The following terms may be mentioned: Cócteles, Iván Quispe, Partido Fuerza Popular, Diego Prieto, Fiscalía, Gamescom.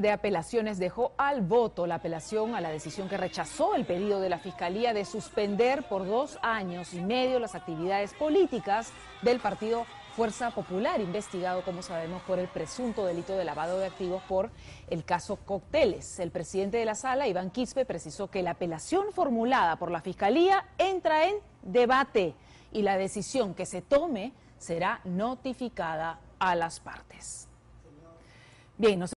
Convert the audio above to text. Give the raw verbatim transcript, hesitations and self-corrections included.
de Apelaciones dejó al voto la apelación a la decisión que rechazó el pedido de la Fiscalía de suspender por dos años y medio las actividades políticas del Partido Fuerza Popular, investigado, como sabemos, por el presunto delito de lavado de activos por el caso Cócteles. El presidente de la sala, Iván Quispe, precisó que la apelación formulada por la Fiscalía entra en debate y la decisión que se tome será notificada a las partes. Bien, nos